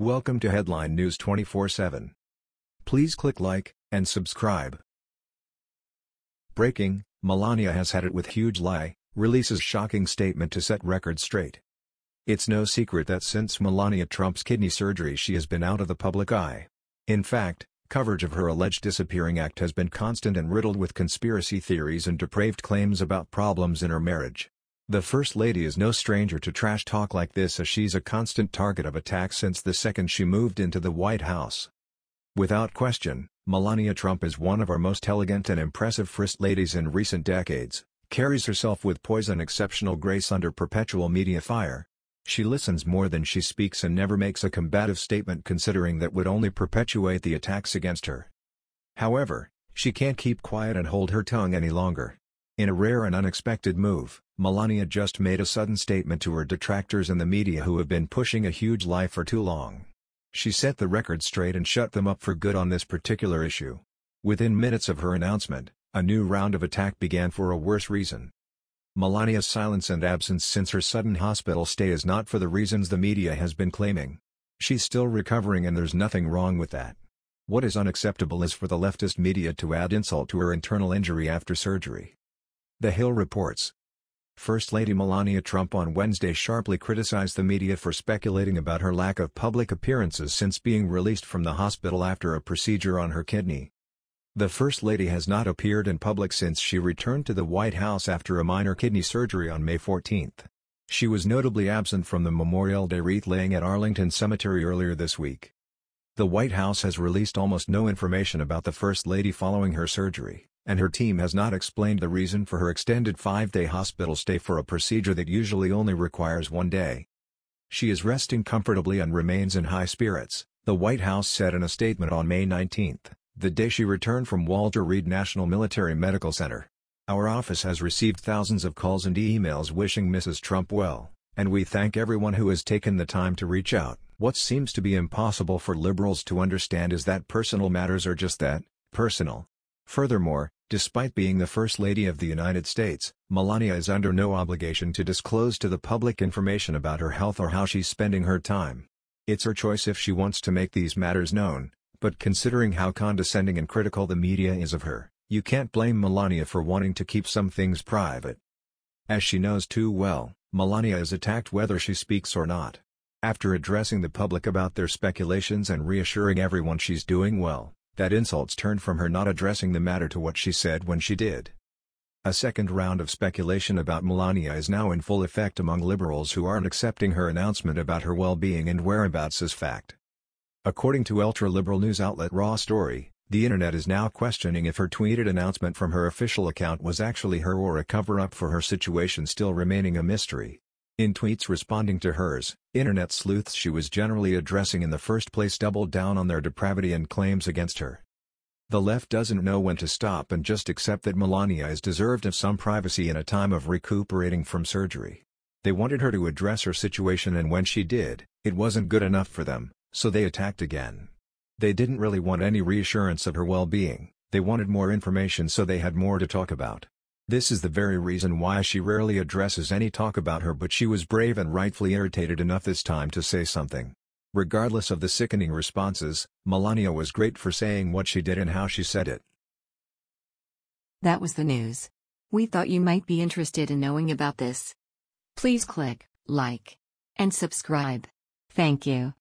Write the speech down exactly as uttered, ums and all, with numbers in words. Welcome to Headline News twenty-four seven. Please click like and subscribe. Breaking: Melania has had it with huge lie, releases shocking statement to set record straight. It's no secret that since Melania Trump's kidney surgery she has been out of the public eye. In fact, coverage of her alleged disappearing act has been constant and riddled with conspiracy theories and depraved claims about problems in her marriage. The First Lady is no stranger to trash talk like this, as she's a constant target of attack since the second she moved into the White House. Without question, Melania Trump is one of our most elegant and impressive First Ladies in recent decades, carries herself with poise and exceptional grace under perpetual media fire. She listens more than she speaks and never makes a combative statement, considering that would only perpetuate the attacks against her. However, she can't keep quiet and hold her tongue any longer. In a rare and unexpected move, Melania just made a sudden statement to her detractors and the media who have been pushing a huge lie for too long. She set the record straight and shut them up for good on this particular issue. Within minutes of her announcement, a new round of attack began for a worse reason. Melania's silence and absence since her sudden hospital stay is not for the reasons the media has been claiming. She's still recovering, and there's nothing wrong with that. What is unacceptable is for the leftist media to add insult to her internal injury after surgery. The Hill reports. First Lady Melania Trump on Wednesday sharply criticized the media for speculating about her lack of public appearances since being released from the hospital after a procedure on her kidney. The First Lady has not appeared in public since she returned to the White House after a minor kidney surgery on May fourteenth. She was notably absent from the Memorial Day wreath laying at Arlington Cemetery earlier this week. The White House has released almost no information about the First Lady following her surgery, and her team has not explained the reason for her extended five-day hospital stay for a procedure that usually only requires one day. She is resting comfortably and remains in high spirits, the White House said in a statement on May nineteenth, the day she returned from Walter Reed National Military Medical Center. Our office has received thousands of calls and emails wishing Missus Trump well, and we thank everyone who has taken the time to reach out. What seems to be impossible for liberals to understand is that personal matters are just that, personal. Furthermore, despite being the First Lady of the United States, Melania is under no obligation to disclose to the public information about her health or how she's spending her time. It's her choice if she wants to make these matters known, but considering how condescending and critical the media is of her, you can't blame Melania for wanting to keep some things private. As she knows too well, Melania is attacked whether she speaks or not. After addressing the public about their speculations and reassuring everyone she's doing well, that insults turned from her not addressing the matter to what she said when she did. A second round of speculation about Melania is now in full effect among liberals who aren't accepting her announcement about her well-being and whereabouts as fact. According to ultra-liberal news outlet Raw Story, the internet is now questioning if her tweeted announcement from her official account was actually her or a cover-up for her situation still remaining a mystery. In tweets responding to hers, internet sleuths she was generally addressing in the first place doubled down on their depravity and claims against her. The left doesn't know when to stop and just accept that Melania is deserved of some privacy in a time of recuperating from surgery. They wanted her to address her situation, and when she did, it wasn't good enough for them, so they attacked again. They didn't really want any reassurance of her well-being, they wanted more information so they had more to talk about. This is the very reason why she rarely addresses any talk about her, but she was brave and rightfully irritated enough this time to say something. Regardless of the sickening responses, Melania was great for saying what she did and how she said it. That was the news. We thought you might be interested in knowing about this. Please click like and subscribe. Thank you.